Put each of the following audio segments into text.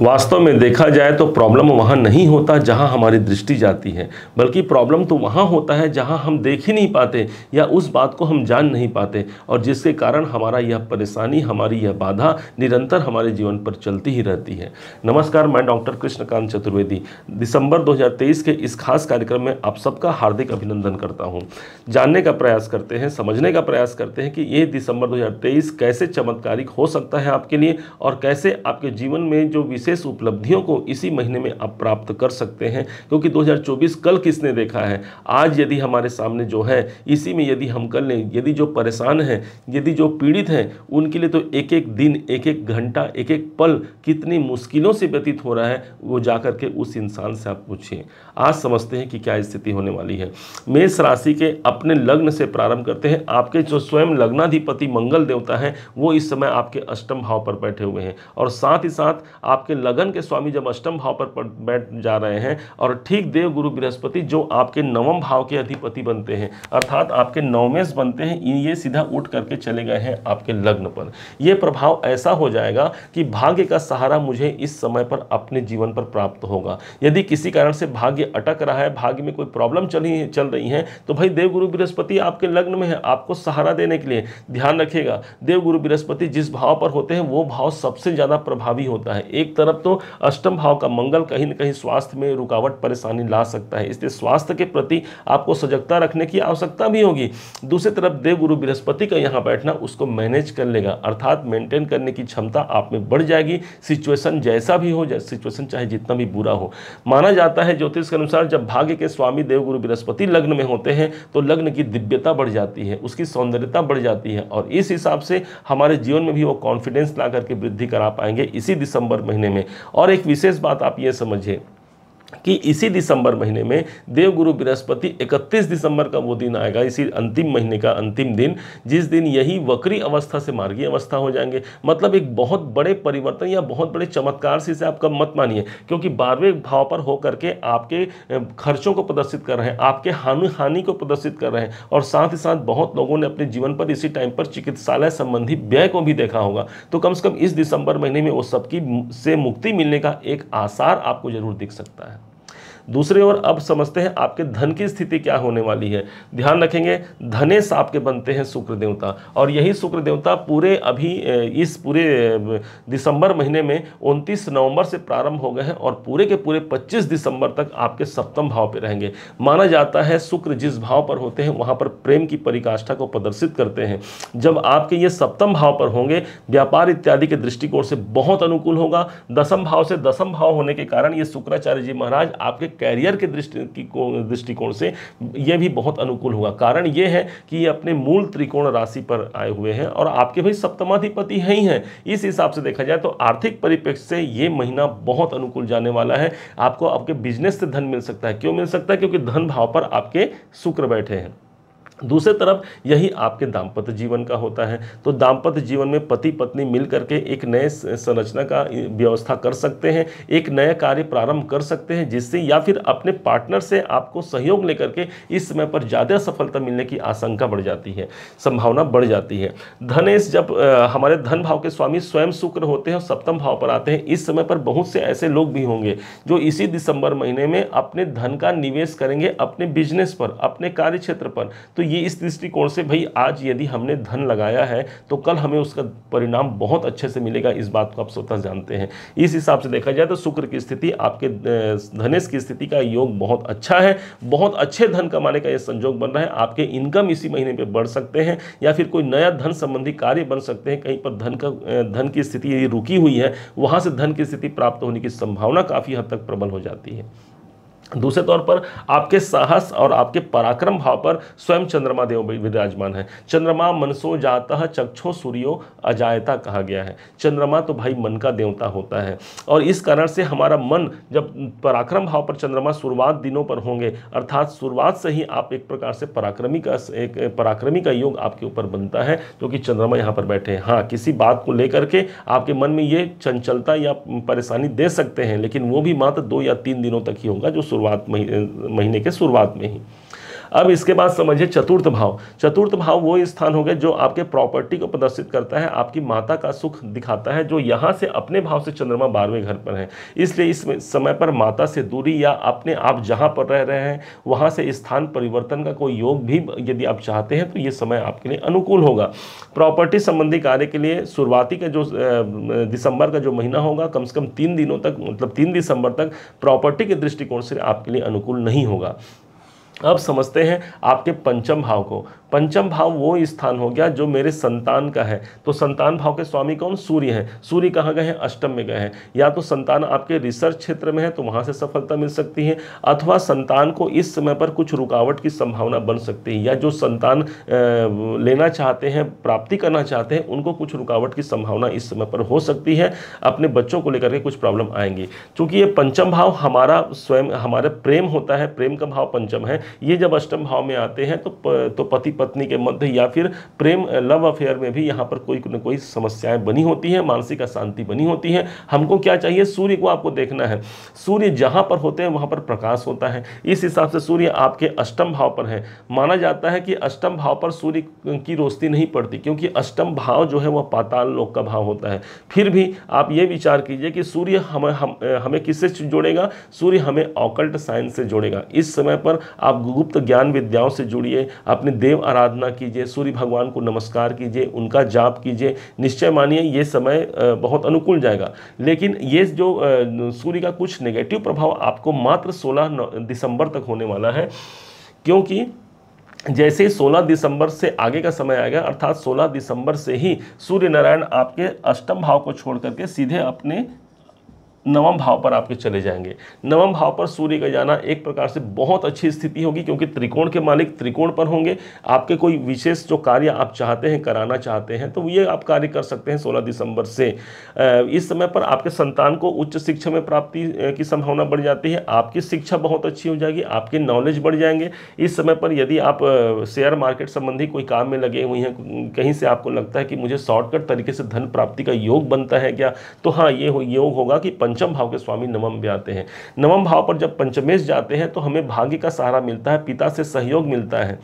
वास्तव में देखा जाए तो प्रॉब्लम वहाँ नहीं होता जहाँ हमारी दृष्टि जाती है, बल्कि प्रॉब्लम तो वहाँ होता है जहाँ हम देख ही नहीं पाते या उस बात को हम जान नहीं पाते, और जिसके कारण हमारा यह परेशानी, हमारी यह बाधा निरंतर हमारे जीवन पर चलती ही रहती है। नमस्कार, मैं डॉक्टर कृष्णकान्त चतुर्वेदी दिसंबर 2023 के इस खास कार्यक्रम में आप सबका हार्दिक अभिनंदन करता हूँ। जानने का प्रयास करते हैं, समझने का प्रयास करते हैं कि ये दिसंबर 2023 कैसे चमत्कारिक हो सकता है आपके लिए, और कैसे आपके जीवन में जो विशेष उपलब्धियों को इसी महीने में आप प्राप्त कर सकते हैं। क्योंकि 2024 कल किसने देखा है, आज यदि हमारे सामने जो है इसी में यदि हम कर लें, यदि जो परेशान हैं, यदि जो पीड़ित हैं, उनके लिए तो एक एक दिन, एक एक घंटा, एक एक पल कितनी मुश्किलों से व्यतीत हो रहा है, वो जा कर के उस इंसान से आप पूछिए। आज समझते हैं कि क्या स्थिति होने वाली है। मेष राशि के अपने लग्न से प्रारंभ करते हैं। आपके जो स्वयं लग्नाधिपति मंगल देवता हैं वो इस समय आपके अष्टम भाव पर बैठे हुए हैं, और साथ ही साथ आपके लगन के स्वामी जब अष्टम भाव पर बैठ जा रहे हैं और ठीक देवगुरु बृहस्पति जो आपके नवम भाव के अधिपति बनते हैं, अर्थात आपके नवमेश बनते हैं, ये सीधा उठ करके चले गए हैं आपके लग्न पर। यह प्रभाव ऐसा हो जाएगा कि भाग्य का सहारा मुझे इस समय पर अपने जीवन पर प्राप्त होगा। यदि किसी कारण से भाग्य अटक रहा है, भाग्य में कोई प्रॉब्लम चल रही है, तो भाई देवगुरु बृहस्पति आपके लग्न में है, आपको सहारा देने के लिए। ध्यान रखिएगा, देवगुरु बृहस्पति जिस भाव पर होते हैं वो भाव सबसे ज़्यादा प्रभावी होता है। एक तरफ तो अष्टम भाव का मंगल कहीं न कहीं स्वास्थ्य में रुकावट, परेशानी ला सकता है, इसलिए स्वास्थ्य के प्रति आपको सजगता रखने की आवश्यकता भी होगी। दूसरी तरफ देवगुरु बृहस्पति का यहाँ बैठना उसको मैनेज कर लेगा, अर्थात मेंटेन करने की क्षमता आप में बढ़ जाएगी। सिचुएशन जैसा भी हो, सिचुएशन चाहे जितना भी बुरा हो। माना जाता है ज्योतिष के अनुसार जब भाग्य के स्वामी देवगुरु बृहस्पति लग्न में होते हैं तो लग्न की दिव्यता बढ़ जाती है, उसकी सौंदर्यता बढ़ जाती है, और इस हिसाब से हमारे जीवन में भी वो कॉन्फिडेंस ला करके वृद्धि करा पाएंगे इसी दिसंबर महीने में। और एक विशेष बात आप ये समझिए कि इसी दिसंबर महीने में देवगुरु बृहस्पति 31 दिसंबर का वो दिन आएगा, इसी अंतिम महीने का अंतिम दिन, जिस दिन यही वक्री अवस्था से मार्गी अवस्था हो जाएंगे। मतलब एक बहुत बड़े परिवर्तन या बहुत बड़े चमत्कार से इसे आपका मत मानिए, क्योंकि 12वें भाव पर होकर के आपके खर्चों को प्रदर्शित कर रहे हैं, आपके हानि को प्रदर्शित कर रहे हैं, और साथ ही साथ बहुत लोगों ने अपने जीवन पर इसी टाइम पर चिकित्सालय संबंधी व्यय को भी देखा होगा। तो कम से कम इस दिसंबर महीने में वो सबकी से मुक्ति मिलने का एक आसार आपको जरूर दिख सकता है। दूसरी ओर अब समझते हैं आपके धन की स्थिति क्या होने वाली है। ध्यान रखेंगे, धनेश आपके बनते हैं शुक्र देवता, और यही शुक्र देवता पूरे अभी इस पूरे दिसंबर महीने में 29 नवंबर से प्रारंभ हो गए हैं और पूरे के पूरे 25 दिसंबर तक आपके सप्तम भाव पर रहेंगे। माना जाता है शुक्र जिस भाव पर होते हैं वहाँ पर प्रेम की परिकाष्ठा को प्रदर्शित करते हैं। जब आपके ये सप्तम भाव पर होंगे, व्यापार इत्यादि के दृष्टिकोण से बहुत अनुकूल होगा। दसम भाव से दसम भाव होने के कारण ये शुक्राचार्य जी महाराज आपके कैरियर के दृष्टिकोण से यह भी बहुत अनुकूल होगा। कारण यह है कि ये अपने मूल त्रिकोण राशि पर आए हुए हैं और आपके भाई सप्तमाधिपति ही हैं। इस हिसाब से देखा जाए तो आर्थिक परिप्रेक्ष्य से यह महीना बहुत अनुकूल जाने वाला है। आपको आपके बिजनेस से धन मिल सकता है। क्यों मिल सकता है? क्योंकि धन भाव पर आपके शुक्र बैठे हैं। दूसरी तरफ यही आपके दाम्पत्य जीवन का होता है, तो दाम्पत्य जीवन में पति पत्नी मिल करके एक नए संरचना का व्यवस्था कर सकते हैं, एक नया कार्य प्रारंभ कर सकते हैं, जिससे या फिर अपने पार्टनर से आपको सहयोग लेकर के इस समय पर ज़्यादा सफलता मिलने की आशंका बढ़ जाती है, संभावना बढ़ जाती है। धनेश जब हमारे धन भाव के स्वामी स्वयं शुक्र होते हैं और सप्तम भाव पर आते हैं, इस समय पर बहुत से ऐसे लोग भी होंगे जो इसी दिसंबर महीने में अपने धन का निवेश करेंगे अपने बिजनेस पर, अपने कार्य क्षेत्र पर। तो ये इस दृष्टिकोण से भाई आज यदि हमने धन लगाया है तो कल हमें उसका परिणाम बहुत अच्छे से मिलेगा, इस बात को आप स्वतः जानते हैं। इस हिसाब से देखा जाए तो शुक्र की स्थिति आपके धनेश की स्थिति का योग बहुत अच्छा है। बहुत अच्छे धन कमाने का यह संयोग बन रहा है। आपके इनकम इसी महीने पे बढ़ सकते हैं या फिर कोई नया धन संबंधी कार्य बन सकते हैं। कहीं पर धन की स्थिति यदि रुकी हुई है, वहां से धन की स्थिति प्राप्त होने की संभावना काफी हद तक प्रबल हो जाती है। दूसरे तौर पर आपके साहस और आपके पराक्रम भाव पर स्वयं चंद्रमा देव विराजमान है। चंद्रमा मनसो जातः चक्षो सूर्यो अजायता कहा गया है। चंद्रमा तो भाई मन का देवता होता है और इस कारण से हमारा मन जब पराक्रम भाव पर चंद्रमा शुरुआत दिनों पर होंगे, अर्थात शुरुआत से ही आप एक प्रकार से पराक्रमी का योग आपके ऊपर बनता है, क्योंकि चंद्रमा यहाँ पर बैठे हैं। हाँ, किसी बात को लेकर के आपके मन में ये चंचलता या परेशानी दे सकते हैं, लेकिन वो भी मात्र 2 या 3 दिनों तक ही होगा, जो शुरुआत महीने के शुरुआत में ही। अब इसके बाद समझिए चतुर्थ भाव। चतुर्थ भाव वो स्थान हो गए जो आपके प्रॉपर्टी को प्रदर्शित करता है, आपकी माता का सुख दिखाता है, जो यहाँ से अपने भाव से चंद्रमा 12वें घर पर है। इसलिए इस समय पर माता से दूरी या अपने आप जहाँ पर रह रहे हैं वहाँ से स्थान परिवर्तन का कोई योग भी यदि आप चाहते हैं तो ये समय आपके लिए अनुकूल होगा। प्रॉपर्टी संबंधी कार्य के लिए शुरुआती का जो दिसंबर का जो महीना होगा कम से कम 3 दिनों तक, मतलब 3 दिसंबर तक प्रॉपर्टी के दृष्टिकोण से आपके लिए अनुकूल नहीं होगा। अब समझते हैं आपके पंचम भाव को। पंचम भाव वो स्थान हो गया जो मेरे संतान का है। तो संतान भाव के स्वामी कौन? सूर्य हैं। सूर्य कहाँ गए हैं? अष्टम में गए हैं। या तो संतान आपके रिसर्च क्षेत्र में है तो वहाँ से सफलता मिल सकती है, अथवा संतान को इस समय पर कुछ रुकावट की संभावना बन सकती है, या जो संतान लेना चाहते हैं, प्राप्ति करना चाहते हैं, उनको कुछ रुकावट की संभावना इस समय पर हो सकती है। अपने बच्चों को लेकर के कुछ प्रॉब्लम आएंगी। चूँकि ये पंचम भाव हमारा स्वयं हमारे प्रेम होता है, प्रेम का भाव पंचम है। ये जब अष्टम भाव में आते हैं तो पति पत्नी के मध्य या फिर प्रेम लव अफेयर में भी यहाँ पर कोई न कोई समस्याएं बनी होती हैं, मानसिक अशांति बनी होती है। हमको क्या चाहिए? सूर्य को आपको देखना है। सूर्य जहाँ पर होते हैं वहाँ पर प्रकाश होता है। इस हिसाब से सूर्य आपके अष्टम भाव पर है। माना जाता है कि अष्टम भाव पर सूर्य की रोशनी नहीं पड़ती, क्योंकि अष्टम भाव जो है वह पाताल लोक का भाव होता है। फिर भी आप ये विचार कीजिए कि सूर्य हमें किससे जोड़ेगा? सूर्य हमें ऑकल्ट साइंस से जोड़ेगा। इस समय पर आप गुप्त ज्ञान विद्याओं से जुड़िए, अपने देव आराधना कीजिए, सूर्य भगवान को नमस्कार कीजिए, उनका जाप कीजिए। निश्चय मानिए ये समय बहुत अनुकूल जाएगा। लेकिन ये जो सूर्य का कुछ नेगेटिव प्रभाव आपको मात्र 16 दिसंबर तक होने वाला है, क्योंकि जैसे ही 16 दिसंबर से आगे का समय आएगा, अर्थात 16 दिसंबर से ही सूर्य नारायण आपके अष्टम भाव को छोड़ करके सीधे अपने नवम भाव पर आपके चले जाएंगे। नवम भाव पर सूर्य का जाना एक प्रकार से बहुत अच्छी स्थिति होगी, क्योंकि त्रिकोण के मालिक त्रिकोण पर होंगे। आपके कोई विशेष जो कार्य आप चाहते हैं, कराना चाहते हैं, तो ये आप कार्य कर सकते हैं 16 दिसंबर से। इस समय पर आपके संतान को उच्च शिक्षा में प्राप्ति की संभावना बढ़ जाती है। आपकी शिक्षा बहुत अच्छी हो जाएगी, आपके नॉलेज बढ़ जाएंगे। इस समय पर यदि आप शेयर मार्केट संबंधी कोई काम में लगे हुए हैं, कहीं से आपको लगता है कि मुझे शॉर्टकट तरीके से धन प्राप्ति का योग बनता है क्या, तो हाँ, ये योग होगा कि पंचम भाव के स्वामी नवम में आते हैं। नवम भाव पर जब पंचमेश जाते हैं तो हमें भाग्य का सहारा मिलता है, पिता से सहयोग मिलता है।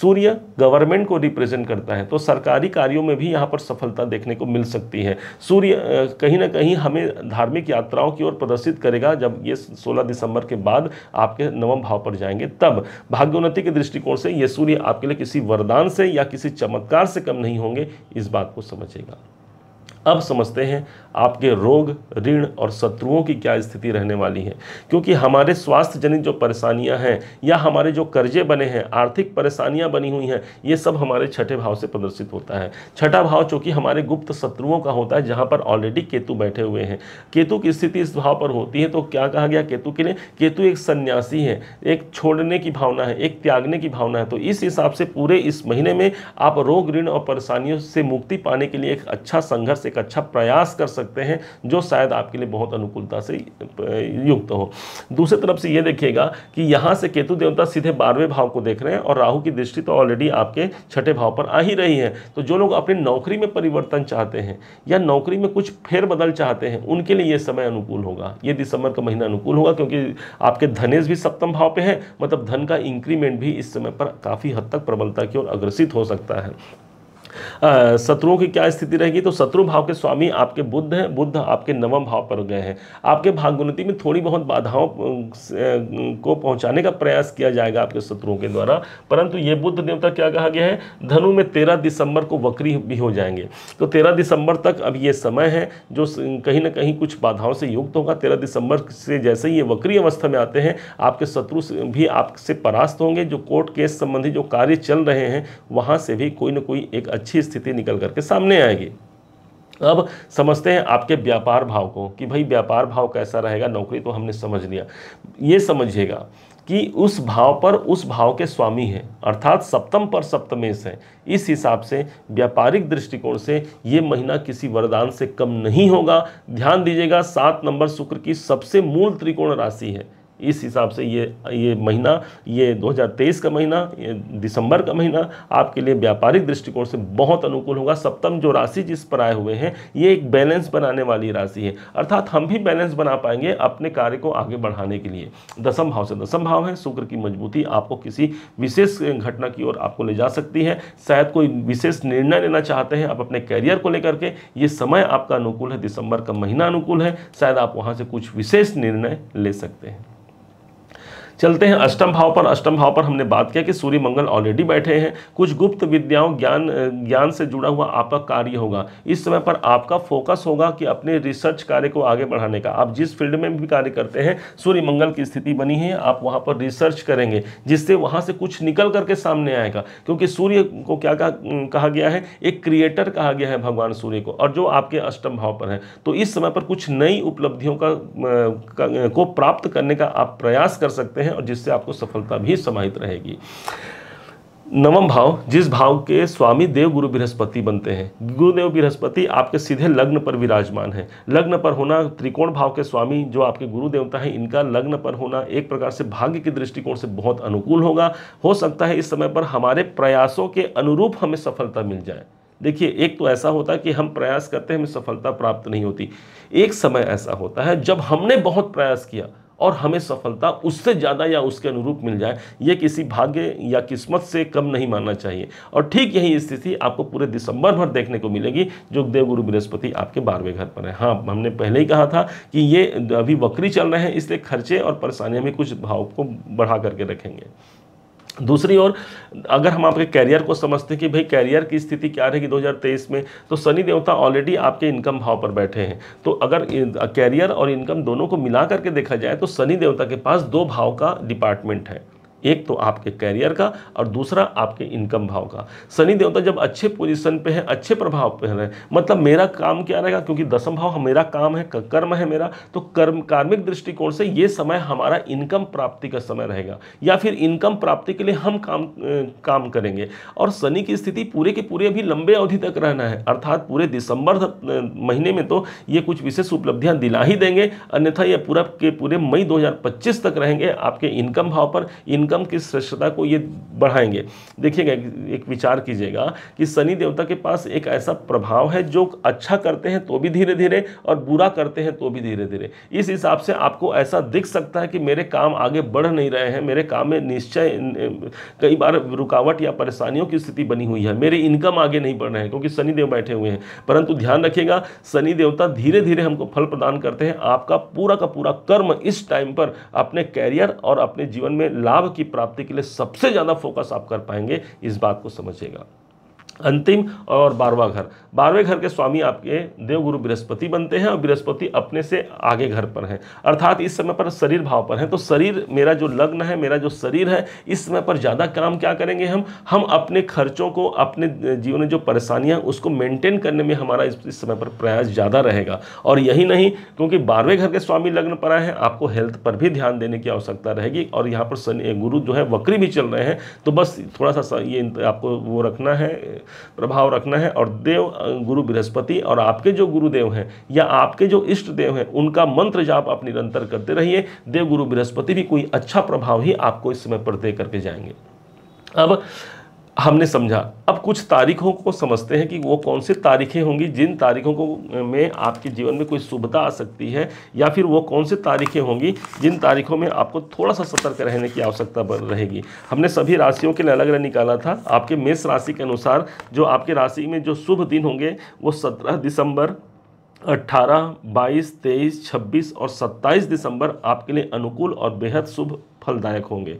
सूर्य गवर्नमेंट को रिप्रेजेंट करता है, तो सरकारी कार्यों में भी यहाँ पर सफलता देखने को मिल सकती है। सूर्य कहीं ना कहीं हमें धार्मिक यात्राओं की ओर प्रदर्शित करेगा। जब ये 16 दिसंबर के बाद आपके नवम भाव पर जाएंगे, तब भाग्योन्नति के दृष्टिकोण से ये सूर्य आपके लिए किसी वरदान से या किसी चमत्कार से कम नहीं होंगे, इस बात को समझेगा। अब समझते हैं आपके रोग, ऋण और शत्रुओं की क्या स्थिति रहने वाली है। क्योंकि हमारे स्वास्थ्य जनित जो परेशानियां हैं या हमारे जो कर्जे बने हैं, आर्थिक परेशानियां बनी हुई हैं, ये सब हमारे छठे भाव से प्रदर्शित होता है। छठा भाव चूँकि हमारे गुप्त शत्रुओं का होता है, जहां पर ऑलरेडी केतु बैठे हुए हैं। केतु की स्थिति इस भाव पर होती है तो क्या कहा गया केतु के लिए? केतु एक सन्यासी है, एक छोड़ने की भावना है, एक त्यागने की भावना है। तो इस हिसाब से पूरे इस महीने में आप रोग, ऋण और परेशानियों से मुक्ति पाने के लिए एक अच्छा संघर्ष, एक अच्छा प्रयास कर सकते हैं, जो शायद आपके लिए बहुत अनुकूलता से युक्त हो। दूसरी तरफ से ये देखिएगा कि यहाँ से केतु देवता सीधे 12वें भाव को देख रहे हैं और राहु की दृष्टि तो ऑलरेडी आपके छठे भाव पर आ ही रही है। तो जो लोग अपनी नौकरी में परिवर्तन चाहते हैं या नौकरी में कुछ फेरबदल चाहते हैं, उनके लिए यह समय अनुकूल होगा। ये दिसंबर का महीना अनुकूल होगा, क्योंकि आपके धनेश भी सप्तम भाव पर है, मतलब धन का इंक्रीमेंट भी इस समय पर काफ़ी हद तक प्रबलता की ओर अग्रसित हो सकता है। शत्रुओं की क्या स्थिति रहेगी? तो शत्रु भाव के स्वामी आपके बुध हैं। बुध आपके नवम भाव पर गए हैं। आपके भाग्योन्नति में थोड़ी बहुत बाधाओं को पहुंचाने का प्रयास किया जाएगा आपके शत्रुओं के द्वारा, परंतु ये बुध देवता क्या कहा गया है? धनु में 13 दिसंबर को वक्री भी हो जाएंगे। तो 13 दिसंबर तक अब ये समय है जो कहीं ना कहीं कुछ बाधाओं से युक्त होगा। 13 दिसंबर से जैसे ही ये वक्री अवस्था में आते हैं, आपके शत्रु भी आपसे परास्त होंगे। जो कोर्ट केस संबंधी जो कार्य चल रहे हैं, वहाँ से भी कोई ना कोई एक अच्छी स्थिति निकल करके सामने आएगी। अब समझते हैं आपके व्यापार भाव को कि भाई व्यापार भाव कैसा रहेगा। नौकरी तो हमने समझ लिया। ये समझिएगा कि उस भाव पर उस भाव के स्वामी हैं, अर्थात सप्तम पर सप्तमेश है। इस हिसाब से व्यापारिक दृष्टिकोण से ये महीना किसी वरदान से कम नहीं होगा। ध्यान दीजिएगा, 7 नंबर शुक्र की सबसे मूल त्रिकोण राशि है। इस हिसाब से ये महीना, ये 2023 का महीना, ये दिसंबर का महीना आपके लिए व्यापारिक दृष्टिकोण से बहुत अनुकूल होगा। सप्तम जो राशि जिस पर आए हुए हैं ये एक बैलेंस बनाने वाली राशि है, अर्थात हम भी बैलेंस बना पाएंगे अपने कार्य को आगे बढ़ाने के लिए। दसम भाव से, दसम भाव है शुक्र की मजबूती, आपको किसी विशेष घटना की ओर आपको ले जा सकती है। शायद कोई विशेष निर्णय लेना चाहते हैं आप अपने कैरियर को लेकर के, ये समय आपका अनुकूल है, दिसंबर का महीना अनुकूल है, शायद आप वहाँ से कुछ विशेष निर्णय ले सकते हैं। चलते हैं अष्टम भाव पर। अष्टम भाव पर हमने बात किया कि सूर्य मंगल ऑलरेडी बैठे हैं, कुछ गुप्त विद्याओं ज्ञान से जुड़ा हुआ आपका कार्य होगा। इस समय पर आपका फोकस होगा कि अपने रिसर्च कार्य को आगे बढ़ाने का। आप जिस फील्ड में भी कार्य करते हैं सूर्य मंगल की स्थिति बनी है, आप वहाँ पर रिसर्च करेंगे जिससे वहाँ से कुछ निकल करके सामने आएगा, क्योंकि सूर्य को क्या कहा गया है, एक क्रिएटर कहा गया है भगवान सूर्य को, और जो आपके अष्टम भाव पर है। तो इस समय पर कुछ नई उपलब्धियों को प्राप्त करने का आप प्रयास कर सकते हैं और जिससे आपको सफलता भी समाहित रहेगी। नवम भाव, जिस भाव के स्वामी देवगुरु बृहस्पति बनते हैं, गुरुदेव बृहस्पति आपके सीधे लग्न पर विराजमान है। लग्न पर होना, त्रिकोण भाव के स्वामी जो आपके गुरु देवता हैं इनका लग्न पर होना एक प्रकार से भाग्य के दृष्टिकोण से बहुत अनुकूल होगा। हो सकता है इस समय पर हमारे प्रयासों के अनुरूप हमें सफलता मिल जाए। देखिए, एक तो ऐसा होता है कि हम प्रयास करते हैं हमें सफलता प्राप्त नहीं होती, एक समय ऐसा होता है जब हमने बहुत प्रयास किया और हमें सफलता उससे ज़्यादा या उसके अनुरूप मिल जाए। ये किसी भाग्य या किस्मत से कम नहीं मानना चाहिए, और ठीक यही स्थिति आपको पूरे दिसंबर भर देखने को मिलेगी जो देवगुरु बृहस्पति आपके 12वें घर पर है। हाँ, हमने पहले ही कहा था कि ये अभी वक्री चल रहे हैं, इसलिए खर्चे और परेशानियाँ में कुछ भाव को बढ़ा करके रखेंगे। दूसरी ओर अगर हम आपके कैरियर को समझते हैं कि भाई कैरियर की स्थिति क्या रहेगी 2023 में, तो शनि देवता ऑलरेडी आपके इनकम भाव पर बैठे हैं। तो अगर कैरियर और इनकम दोनों को मिला करके देखा जाए तो शनि देवता के पास दो भाव का डिपार्टमेंट है, एक तो आपके कैरियर का और दूसरा आपके इनकम भाव का। शनि देवता जब अच्छे पोजीशन पे है, अच्छे प्रभाव पे है, मतलब मेरा काम क्या रहेगा, क्योंकि दसम भाव मेरा काम है, कर्म है मेरा, तो कर्म कार्मिक दृष्टिकोण से ये समय हमारा इनकम प्राप्ति का समय रहेगा, या फिर इनकम प्राप्ति के लिए हम काम करेंगे। और शनि की स्थिति पूरे के पूरे अभी लंबे अवधि तक रहना है, अर्थात पूरे दिसंबर महीने में तो ये कुछ विशेष उपलब्धियाँ दिला ही देंगे, अन्यथा ये पूरा के पूरे मई 2025 तक रहेंगे आपके इनकम भाव पर, इनकम की श्रेष्ठता को ये बढ़ाएंगे। देखिएगा, एक विचार कीजिएगा कि शनि देवता के पास एक ऐसा प्रभाव है जो अच्छा करते हैं तो भी धीरे धीरे और बुरा करते हैं तो भी धीरे धीरे। इस हिसाब से आपको ऐसा दिख सकता है कि मेरे काम आगे बढ़ नहीं रहे हैं, मेरे काम में निश्चय कई बार रुकावट या परेशानियों की स्थिति बनी हुई है, मेरे इनकम आगे नहीं बढ़ रहे हैं क्योंकि शनि देव बैठे हुए हैं। परंतु ध्यान रखिएगा, शनि देवता धीरे धीरे हमको फल प्रदान करते हैं। आपका पूरा का पूरा कर्म इस टाइम पर अपने कैरियर और अपने जीवन में लाभ की प्राप्ति के लिए सबसे ज्यादा फोकस आप कर पाएंगे, इस बात को समझिएगा। अंतिम और 12वां घर, 12वें घर के स्वामी आपके देवगुरु बृहस्पति बनते हैं और बृहस्पति अपने से आगे घर पर हैं, अर्थात इस समय पर शरीर भाव पर है। तो शरीर, मेरा जो लग्न है, मेरा जो शरीर है, इस समय पर ज़्यादा काम क्या करेंगे हम अपने खर्चों को, अपने जीवन में जो परेशानियाँ उसको मेंटेन करने में हमारा इस समय पर प्रयास ज़्यादा रहेगा। और यही नहीं, क्योंकि 12वें घर के स्वामी लग्न पर आए हैं, आपको हेल्थ पर भी ध्यान देने की आवश्यकता रहेगी। और यहाँ पर शनि गुरु जो है वक्री भी चल रहे हैं, तो बस थोड़ा सा ये आपको वो रखना है, प्रभाव रखना है। और देव गुरु बृहस्पति और आपके जो गुरुदेव हैं या आपके जो इष्ट देव हैं उनका मंत्र जाप आप निरंतर करते रहिए। देव गुरु बृहस्पति भी कोई अच्छा प्रभाव ही आपको इस समय पर दे करके जाएंगे। अब हमने समझा, अब कुछ तारीखों को समझते हैं कि वो कौन सी तारीखें होंगी जिन तारीखों को में आपके जीवन में कोई शुभता आ सकती है, या फिर वो कौन सी तारीखें होंगी जिन तारीखों में आपको थोड़ा सा सतर्क रहने की आवश्यकता रहेगी। हमने सभी राशियों के लिए अलग अलग निकाला था। आपके मेष राशि के अनुसार जो आपके राशि में जो शुभ दिन होंगे वो 17 दिसंबर, 18, 22, 23, 26 और 27 दिसंबर आपके लिए अनुकूल और बेहद शुभ फलदायक होंगे।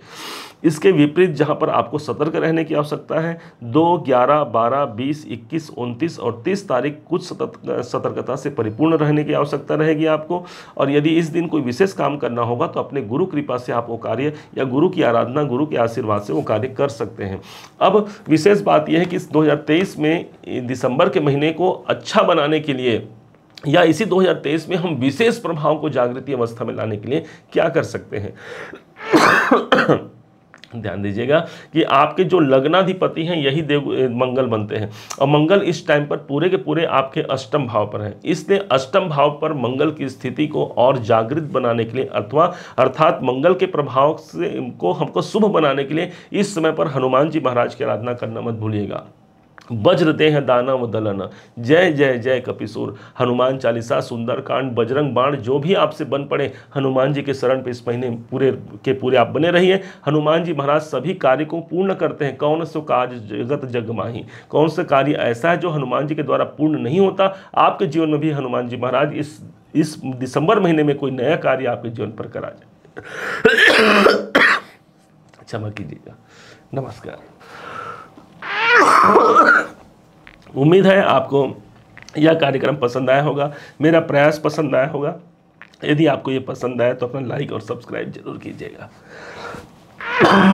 इसके विपरीत जहां पर आपको सतर्क रहने की आवश्यकता है 2, 11, 12, 20, 21, 29 और 30 तारीख कुछ सतर्कता से परिपूर्ण रहने की आवश्यकता रहेगी आपको। और यदि इस दिन कोई विशेष काम करना होगा तो अपने गुरु कृपा से आप वो कार्य या गुरु की आराधना, गुरु के आशीर्वाद से वो कार्य कर सकते हैं। अब विशेष बात यह है कि 2023 में दिसंबर के महीने को अच्छा बनाने के लिए या इसी 2023 में हम विशेष प्रभाव को जागृति अवस्था में लाने के लिए क्या कर सकते हैं ध्यान दीजिएगा कि आपके जो लग्नाधिपति हैं यही देव मंगल बनते हैं, और मंगल इस टाइम पर पूरे के पूरे आपके अष्टम भाव पर है। इसलिए अष्टम भाव पर मंगल की स्थिति को और जागृत बनाने के लिए अथवा अर्थात मंगल के प्रभाव से को हमको शुभ बनाने के लिए इस समय पर हनुमान जी महाराज की आराधना करना मत भूलिएगा। वज्र देह दाना व दलना, जय जय जय कपिसूर, हनुमान चालीसा, सुंदरकांड, बजरंग बाण, जो भी आपसे बन पड़े हनुमान जी के शरण पे इस महीने पूरे के पूरे आप बने रहिए। हनुमान जी महाराज सभी कार्य को पूर्ण करते हैं। कौन सो कार्य जगत जगमाही, कौन सा कार्य ऐसा है जो हनुमान जी के द्वारा पूर्ण नहीं होता। आपके जीवन में भी हनुमान जी महाराज इस दिसंबर महीने में कोई नया कार्य आपके जीवन पर करा जाए। क्षमा कीजिएगा, नमस्कार। उम्मीद है आपको यह कार्यक्रम पसंद आया होगा, मेरा प्रयास पसंद आया होगा। यदि आपको ये पसंद आया तो अपना लाइक और सब्सक्राइब जरूर कीजिएगा।